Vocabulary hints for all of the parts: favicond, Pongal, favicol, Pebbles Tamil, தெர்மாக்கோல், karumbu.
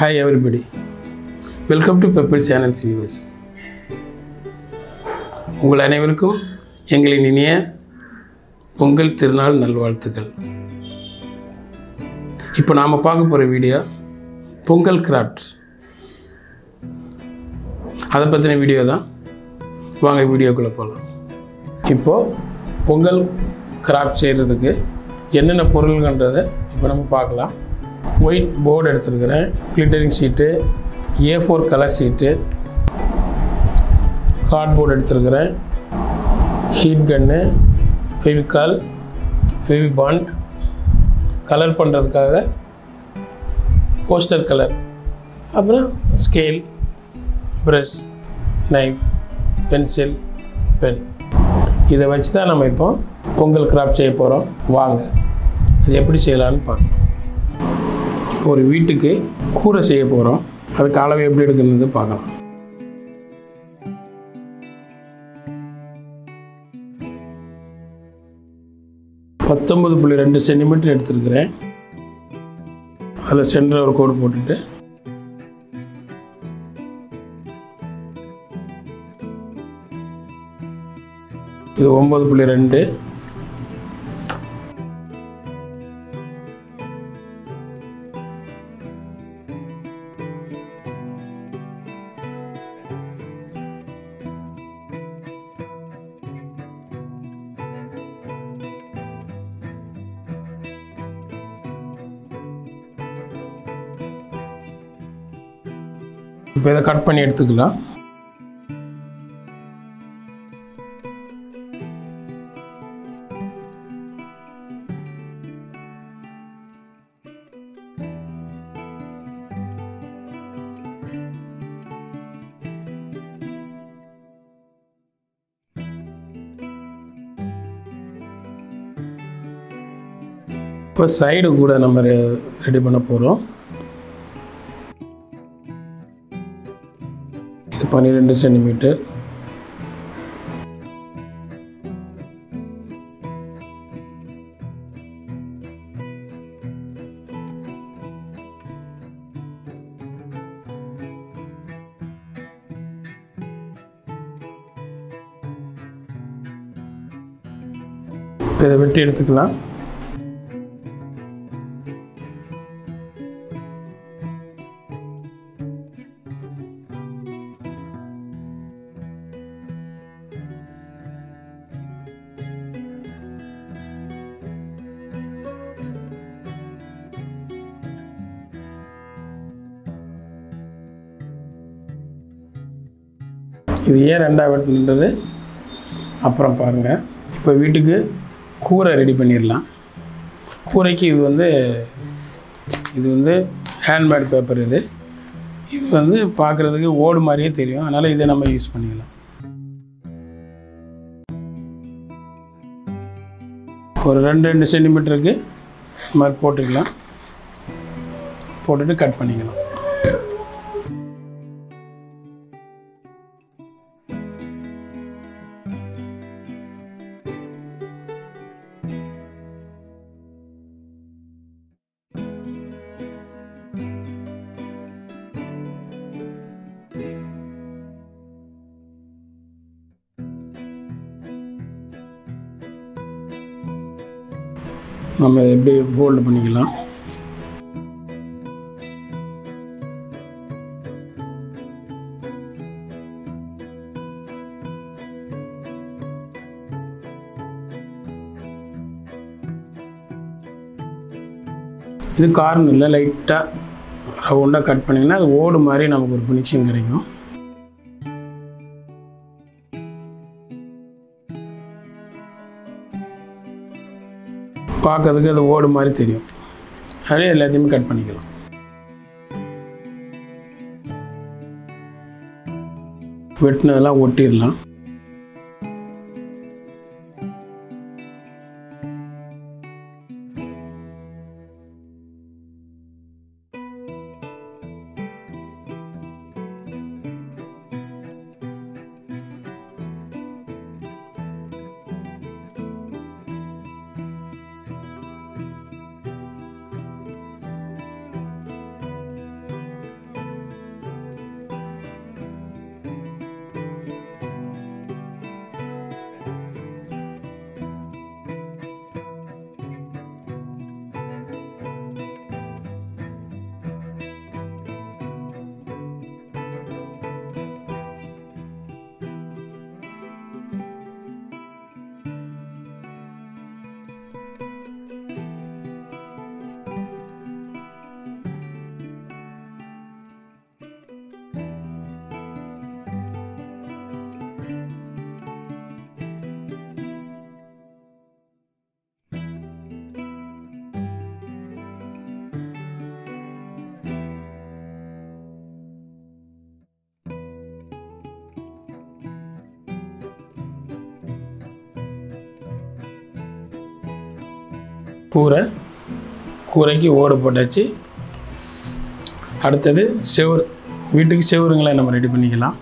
Hi everybody, welcome to Pebbles Channel's viewers. உங்கள் அனைவருக்கும் எங்களின் இனிய பொங்கல் திருநாள் நல்வாழ்த்துக்கள். இப்போ நாம பார்க்க போற வீடியோ பொங்கல் கிராஃப்ட். அத பத்தின வீடியோ தான். வாங்க வீடியோக்குள்ள போலாம். இப்போ பொங்கல் கிராஃப்ட் செய்யிறதுக்கு என்னென்ன பொருள்ன்றதை இப்போ நாம பார்க்கலாம். White board எடுத்துக்கிறேன், glittering sheet, A4 color sheet, cardboard எடுத்துக்கிறேன், heat gun, favicol, favicond, color பண்றதுக்காக poster color, அப்புறம் scale, brush, knife, pencil, pen. இதை வச்சு தான் நம்ம இப்போ பொங்கல் கிராஃப்ட் செய்ய போறோம். வாங்க இது எப்படி செய்யலாம்னு பார்ப்போம். ஒரு வீட்டுக்கு கூரை செய்ய போறோம். அதுக்கு அளவு எப்படி எடுக்கணும்னு பார்க்கலாம். பத்தொன்பது புள்ளி 9.2 சென்டிமீட்டர் எடுத்துருக்கிறேன். அதில் சென்டரில் ஒரு கோடு போட்டுட்டு இது 9.2, 9.5 கட் பண்ணி எடுத்துக்கலாம். இப்போ சைடு கூட நம்ம ரெடி பண்ண போறோம். 12 சென்டிமீட்டர், 10 எடுத்துக்கலாம். இது ஏன் ரெண்டாக வெட்டுன்றது அப்புறம் பாருங்கள். இப்போ வீட்டுக்கு கூரை ரெடி பண்ணிடலாம். கூரைக்கு இது வந்து ஹேண்ட்மேட் பேப்பர். இது வந்து பார்க்குறதுக்கு ஓடு மாதிரியே தெரியும். அதனால் இதை நம்ம யூஸ் பண்ணிக்கலாம். ஒரு 2.2 சென்டிமீட்டருக்கு இது மாதிரி போட்டுக்கலாம். போட்டுட்டு கட் பண்ணிக்கலாம். நம்ம எப்படி போல்டு பண்ணிக்கலாம். இது கார்னரில் லைட்டாக ரவுண்டாக கட் பண்ணிங்கன்னா அது ஓடு மாதிரி நமக்கு ஒரு ஃபினிஷிங் கிடைக்கும். பார்க்கறதுக்கு அது ஓடு மாதிரி தெரியும். அதே எல்லாத்தையுமே கட் பண்ணிக்கலாம். வெட்டினதெல்லாம் ஒட்டிடலாம். கூரை, கூரைக்கு ஓடு போட்டாச்சு. அடுத்தது செவுரு, வீட்டுக்கு செவுருங்களை நம்ம ரெடி பண்ணிக்கலாம்.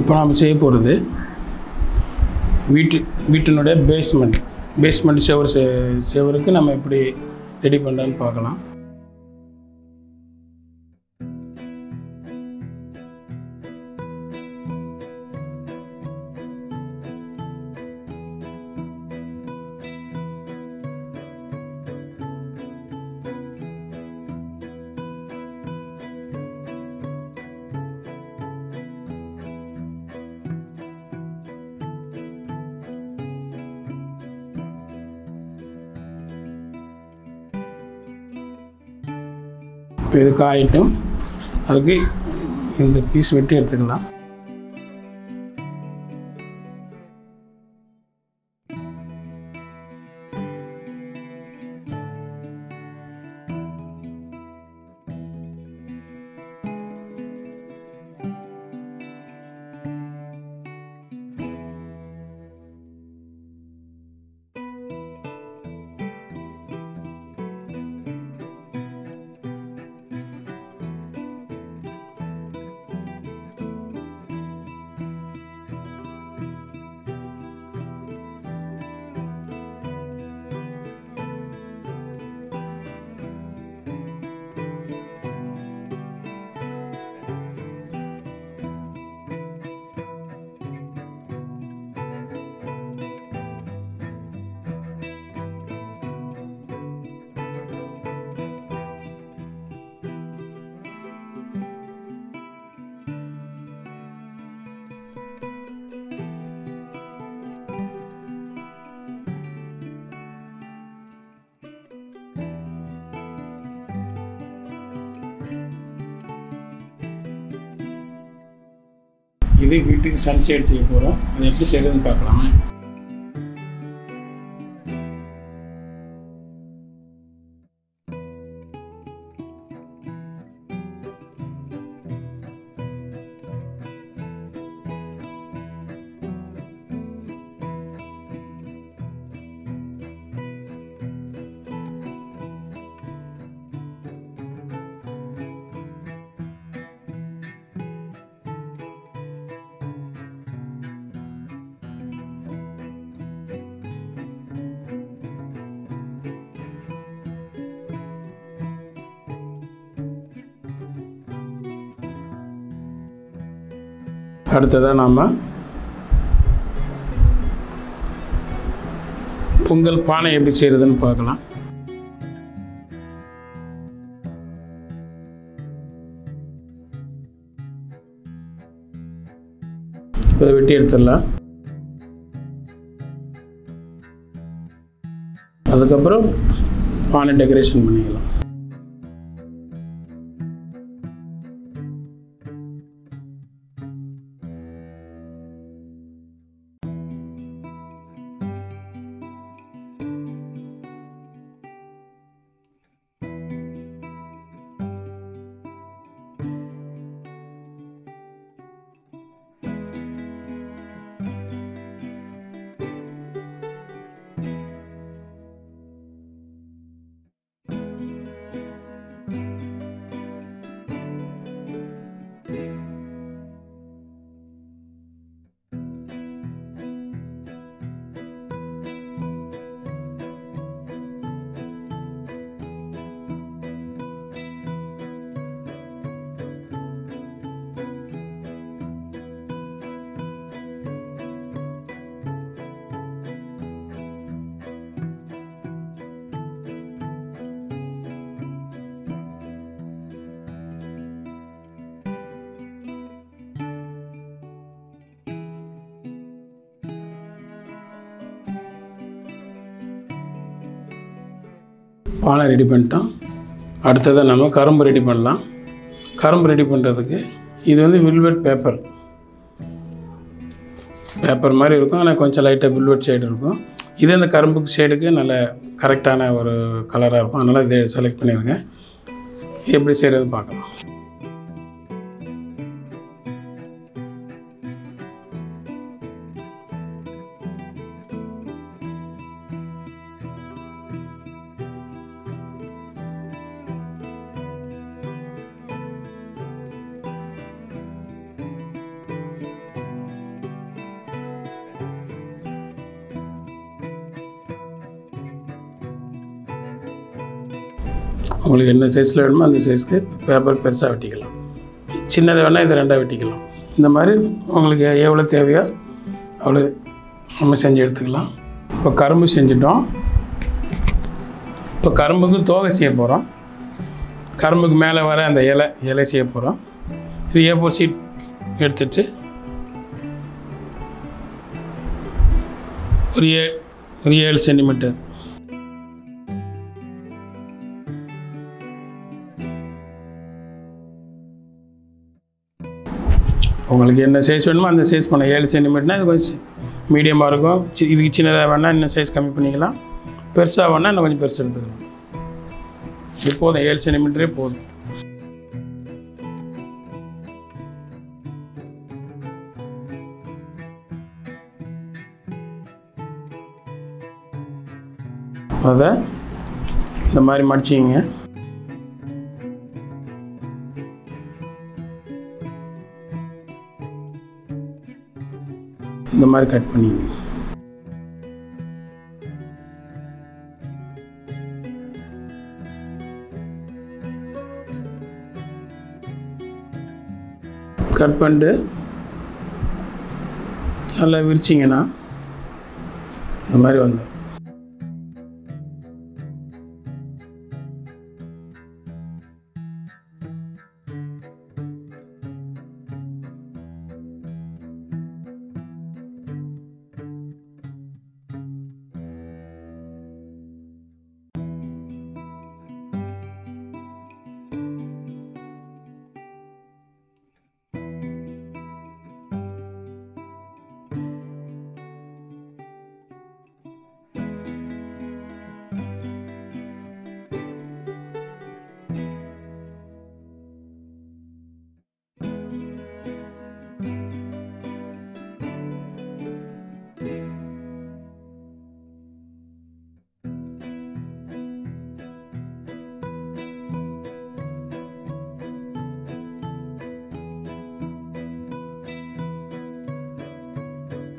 இப்போ நாம் செய்ய போகிறது வீட்டினுடைய பேஸ்மெண்ட் செவருக்கு நம்ம எப்படி ரெடி பண்ணுறோன்னு பார்க்கலாம். இப்போ இது காயிட்டும், அதுக்கு இந்த பீஸ் வெட்டி எடுத்துக்கலாம். இது வீட்டுக்கு சன்ஷேட் செய்ய போகிறோம். அதை எப்படி செய்யறதுன்னு பார்க்கலாமா? அடுத்ததாக நாம் பொங்கல் பானை எப்படி செய்கிறதுன்னு பார்க்கலாம். இப்போ அதை வெட்டி எடுத்துடலாம். அதுக்கப்புறம் பானை டெக்கரேஷன் பண்ணிக்கலாம். பானை ரெடி பண்ணிட்டோம். அடுத்தது நம்ம கரும்பு ரெடி பண்ணலாம். கரும்பு ரெடி பண்ணுறதுக்கு இது வந்து வில்வெட் பேப்பர் பேப்பர் மாதிரி இருக்கும், ஆனால் கொஞ்சம் லைட்டாக வில்வெட் ஷேடு இருக்கும். இது அந்த கரும்புக்கு ஷேடுக்கு நல்ல கரெக்டான ஒரு கலராக இருக்கும். அதனால் இதை செலக்ட் பண்ணியிருக்கேன். எப்படி செய்கிறது பார்க்கலாம். உங்களுக்கு என்ன சைஸில் வேணுமோ அந்த சைஸ்க்கு பேப்பர் பெருசாக வெட்டிக்கலாம், சின்னது வேணால் இது ரெண்டாக வெட்டிக்கலாம். இந்த மாதிரி உங்களுக்கு எவ்வளோ தேவையோ அவ்வளோ நம்ம செஞ்சு எடுத்துக்கலாம். இப்போ கரும்பு செஞ்சுட்டோம். இப்போ கரும்புக்கு தோகை செய்ய போகிறோம். கரும்புக்கு மேலே வர அந்த இலை செய்ய போகிறோம். இது A4 சீட் எடுத்துட்டு ஒரு 7 சென்டிமீட்டர் உங்களுக்கு என்ன சைஸ் வேணுமோ அந்த சைஸ் பண்ண. 7 சென்டிமீட்டர்னால் இது கொஞ்சம் மீடியமாக இருக்கும். இதுக்கு சின்னதாக வேணால் இன்னும் சைஸ் கம்மி பண்ணிக்கலாம். பெருசாக வேணால் இன்னும் கொஞ்சம் பெருசாக எடுத்துக்கலாம். இது போதும், 7 சென்டிமீட்டரே போதும். அதை இந்த மாதிரி மடிச்சிங்க. இந்த மாதிரி கட் பண்ணிங்க. கட் பண்ணிட்டு நல்லா விரிச்சிங்கன்னா இந்த மாதிரி வந்து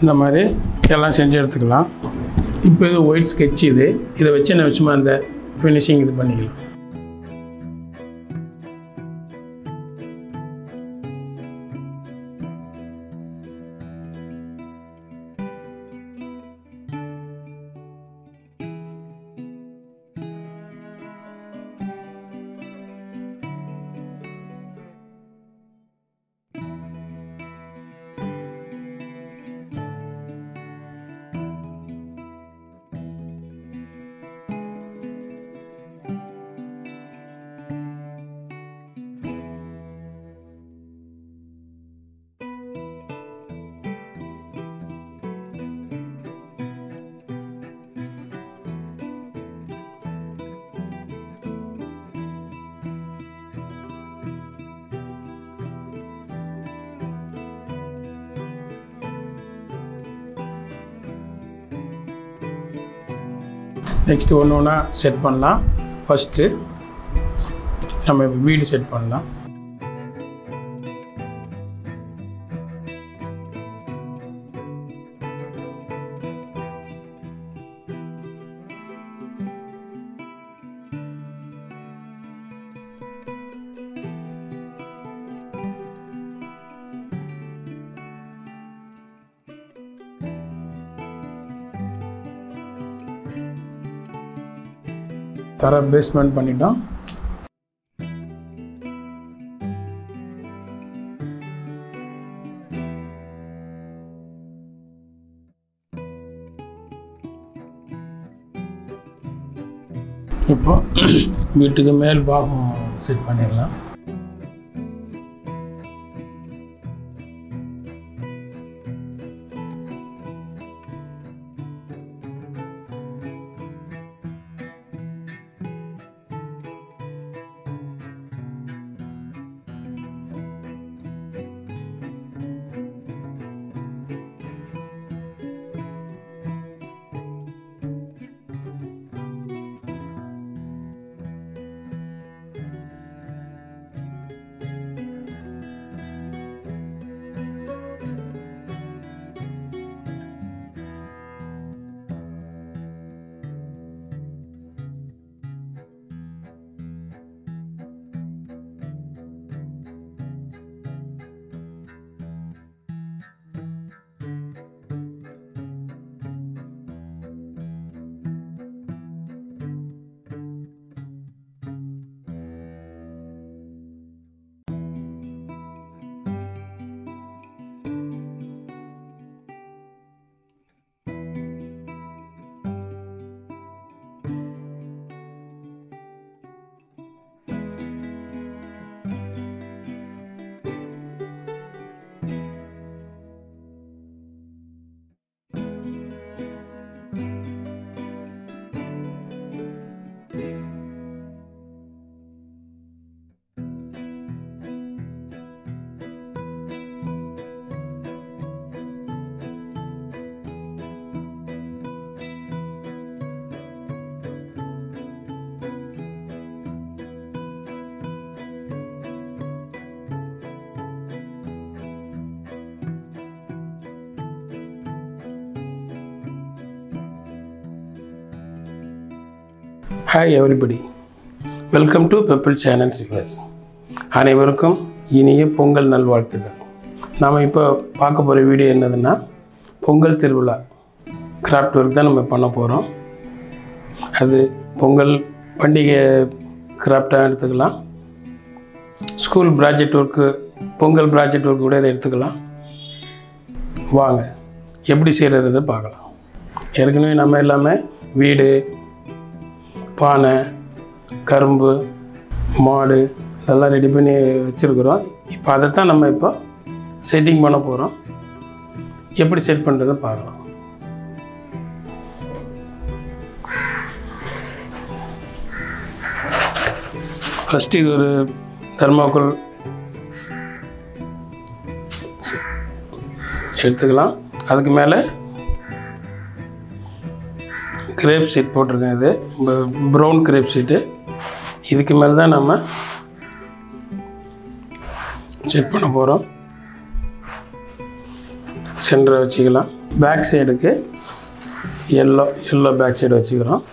இந்த மாதிரி எல்லாம் செஞ்சு எடுத்துக்கலாம். இப்போ இது ஒயிட் ஸ்கெட்ச், இதை வச்சு என்ன வச்சுமா அந்த ஃபினிஷிங் இது பண்ணிக்கலாம். நெக்ஸ்ட்டு ஒன்று ஒன்றா செட் பண்ணலாம். ஃபஸ்ட்டு நம்ம வீடு செட் பண்ணலாம். தர பேஸ்மெண்ட் பண்ணிட்டோம். இப்போ வீட்டுக்கு மேல் பாகம் செட் பண்ணிடலாம். Hi everybody, welcome to Pebbles Channel's viewers. அனைவருக்கும் இனிய பொங்கல் நல்வாழ்த்துக்கள். நாம் இப்போ பார்க்க போகிற வீடியோ என்னதுன்னா, பொங்கல் திருவிழா கிராஃப்ட் ஒர்க் தான் நம்ம பண்ண போகிறோம். அது பொங்கல் பண்டிகை கிராஃப்டாக எடுத்துக்கலாம், school project work, Pongal project work கூட இதை எடுத்துக்கலாம். வாங்க எப்படி செய்கிறதுன்னு பார்க்கலாம். ஏற்கனவே நம்ம எல்லாமே வீடு, பானை, கரும்பு, மாடு இதெல்லாம் ரெடி பண்ணி வச்சுருக்குறோம். இப்போ அதைத்தான் நம்ம இப்போ செட்டிங் பண்ண போகிறோம். எப்படி செட் பண்ணுறதை பார்க்கலாம். ஃபஸ்ட்டு ஒரு தெர்மாக்கோல் எடுத்துக்கலாம். அதுக்கு மேலே கிரேப் ஷீட் போட்டிருக்கேன், இது ப்ரௌன் கிரேப் ஷீட்டு. இதுக்கு மேலே தான் நம்ம செட் பண்ண போகிறோம். சென்டரை வச்சுக்கலாம். பேக் சைடுக்கு எல்லோ பேக் சைடு வச்சுக்கிறோம்.